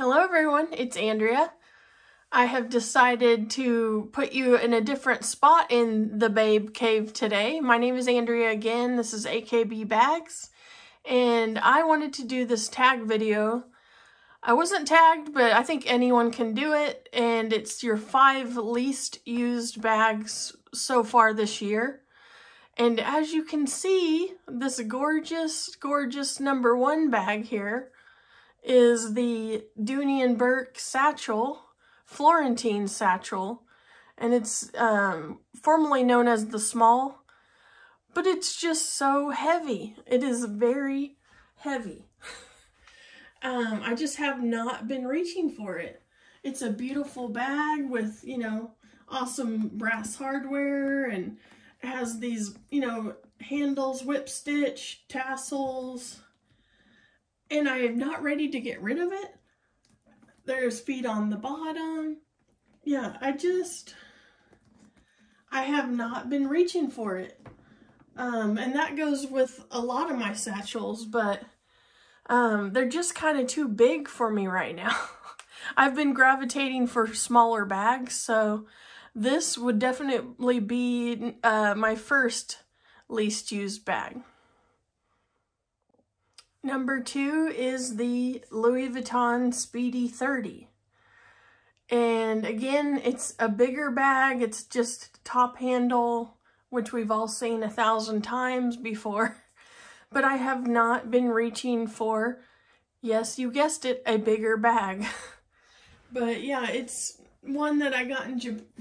Hello everyone, it's Andrea. I have decided to put you in a different spot in the Babe Cave today. My name is Andrea again, this is AKBBags, and I wanted to do this tag video. I wasn't tagged, but I think anyone can do it, and it's your 5 least used bags so far this year. And as you can see, this gorgeous, gorgeous number 1 bag here is the Dooney & Bourke satchel, Florentine satchel, and it's formerly known as the small, but it's just so heavy. It is very heavy. I just have not been reaching for it. It's a beautiful bag with, you know, awesome brass hardware, and it has these, you know, handles, whip stitch, tassels, and I am not ready to get rid of it. There's feet on the bottom. Yeah, I have not been reaching for it. And that goes with a lot of my satchels, but they're just kind of too big for me right now. I've been gravitating for smaller bags, so this would definitely be my first least used bag. Number 2 is the Louis Vuitton Speedy 30. And again, it's a bigger bag. It's just top handle, which we've all seen 1,000 times before. But I have not been reaching for, yes, you guessed it, a bigger bag. But yeah, it's one that I got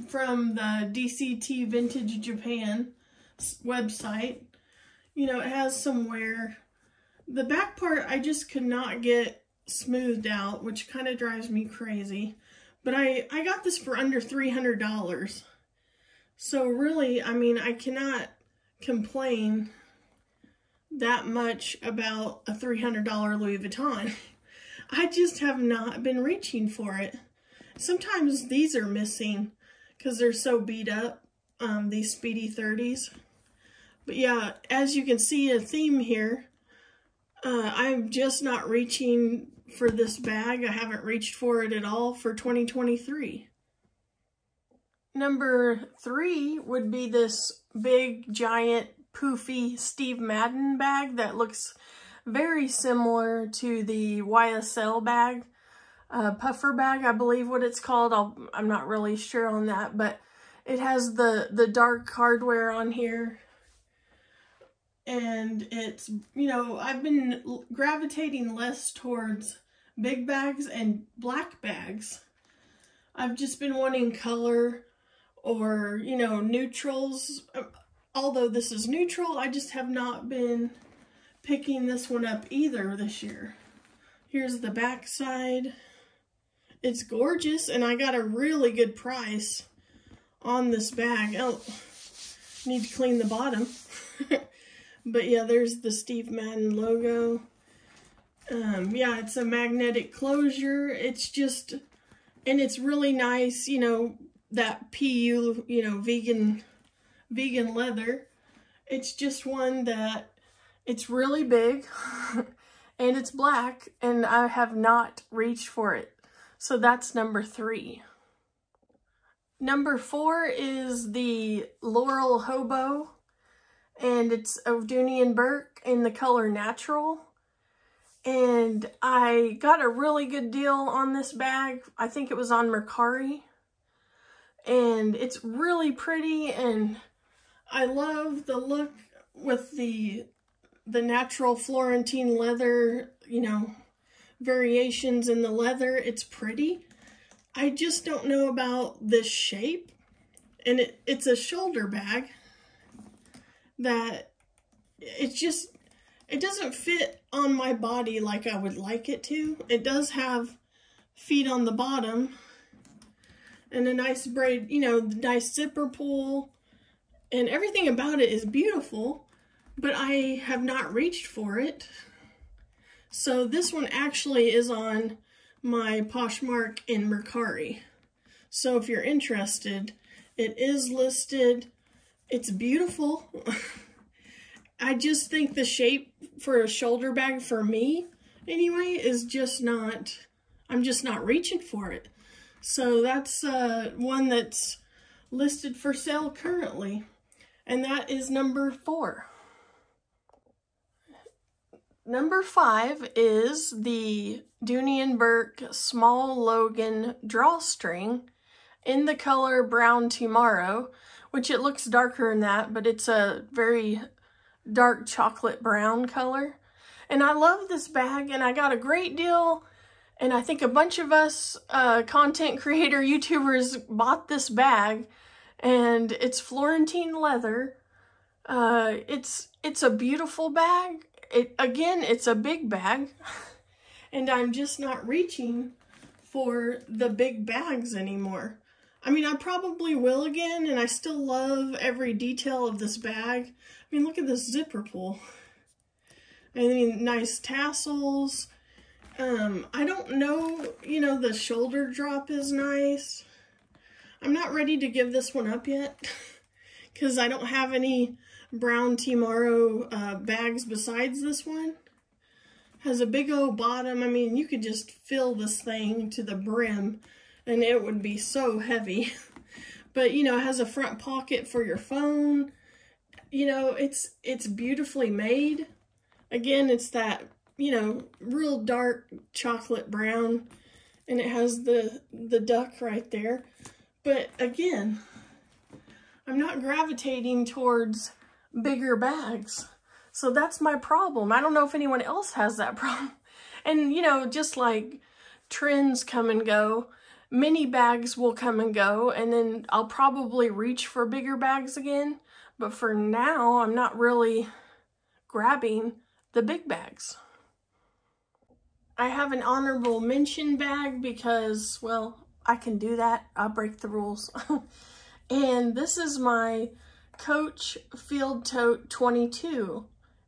from the DCT Vintage Japan website. You know, it has some wear. The back part I just could not get smoothed out, which kind of drives me crazy. But I got this for under $300. So really, I mean, I cannot complain that much about a $300 Louis Vuitton. I just have not been reaching for it. Sometimes these are missing because they're so beat up, these Speedy 30s. But yeah, as you can see a theme here. I'm just not reaching for this bag. I haven't reached for it at all for 2023. Number 3 would be this big, giant, poofy Steve Madden bag that looks very similar to the YSL bag, puffer bag, I believe what it's called. I'm not really sure on that, but it has the dark hardware on here. And it's, you know, I've been gravitating less towards big bags and black bags. I've just been wanting color or, you know, neutrals. Although this is neutral, I just have not been picking this one up either this year. Here's the back side. It's gorgeous, and I got a really good price on this bag. Oh, need to clean the bottom. But yeah, there's the Steve Madden logo. Yeah, it's a magnetic closure. It's just, and it's really nice, you know, that PU, you know, vegan leather. It's just one that, it's really big and it's black, and I have not reached for it. So that's number 3. Number 4 is the Laurel Hobo. And it's of Dooney & Bourke in the color natural. And I got a really good deal on this bag. I think it was on Mercari. And it's really pretty, and I love the look with the natural Florentine leather, you know, variations in the leather. It's pretty. I just don't know about this shape. And it's a shoulder bag. That it's just, it doesn't fit on my body like I would like it to. It does have feet on the bottom and a nice braid, you know, nice zipper pull, and everything about it is beautiful, but I have not reached for it. So this one actually is on my Poshmark in Mercari. So if you're interested, it is listed. It's beautiful. I just think the shape for a shoulder bag for me, anyway, is just not I'm just not reaching for it. So that's one that's listed for sale currently, and that is number 4. Number 5 is the Dooney & Bourke Small Logan Drawstring in the color Brown T'Moro, which it looks darker than that, but it's a very dark chocolate brown color. And I love this bag, and I got a great deal, and I think a bunch of us content creator YouTubers bought this bag, and it's Florentine leather. It's a beautiful bag. It's a big bag, and I'm just not reaching for the big bags anymore. I mean, I probably will again, and I still love every detail of this bag. I mean, look at this zipper pull. I mean, nice tassels. I don't know, you know, the shoulder drop is nice. I'm not ready to give this one up yet, because I don't have any Brown T'Moro bags besides this one. Has a big old bottom. I mean, you could just fill this thing to the brim, and it would be so heavy. But, you know, it has a front pocket for your phone. You know, it's beautifully made. Again, it's that, you know, real dark chocolate brown, and it has the duck right there. But again, I'm not gravitating towards bigger bags. So that's my problem. I don't know if anyone else has that problem. And, you know, just like trends come and go, mini bags will come and go, and then I'll probably reach for bigger bags again. But for now, I'm not really grabbing the big bags. I have an honorable mention bag because, well, I can do that. I'll break the rules. And this is my Coach Field Tote 22,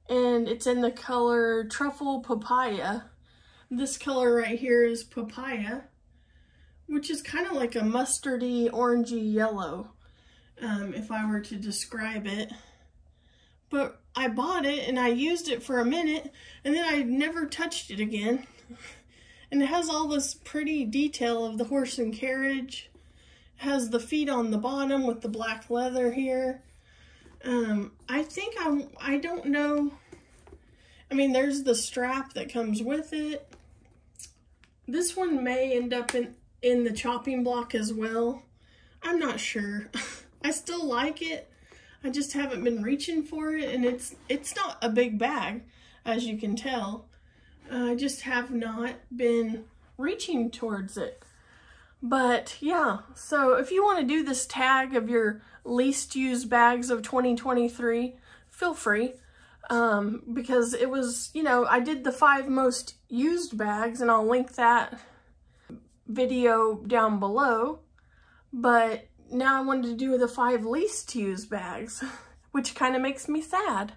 and it's in the color Truffle Papaya. This color right here is papaya, which is kind of like a mustardy, orangey yellow, if I were to describe it. But I bought it and I used it for a minute, and then I never touched it again. And it has all this pretty detail of the horse and carriage. It has the feet on the bottom with the black leather here. I think I don't know. I mean, there's the strap that comes with it. This one may end up in the chopping block as well. I'm not sure. I still like it. I just haven't been reaching for it, and it's not a big bag, as you can tell. I just have not been reaching towards it. But yeah, so if you want to do this tag of your least used bags of 2023, feel free. Because it was, you know, I did the 5 most used bags, and I'll link that video down below. But now I wanted to do the 5 least used bags, which kind of makes me sad,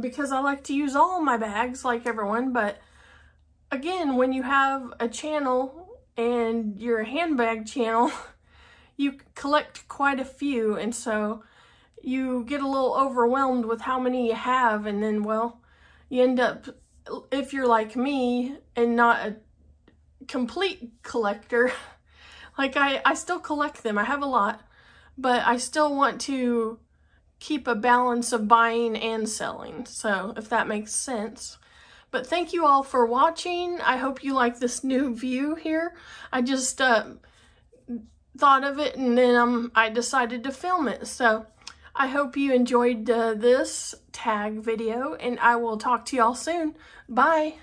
because I like to use all my bags like everyone. But again, when you have a channel and you're a handbag channel, you collect quite a few, and so you get a little overwhelmed with how many you have, and then, well, you end up, if you're like me and not a complete collector, like I still collect them. I have a lot, but I still want to keep a balance of buying and selling. So if that makes sense. But thank you all for watching. I hope you like this new view here. I just thought of it, and then I decided to film it. So I hope you enjoyed this tag video, and I will talk to y'all soon. Bye.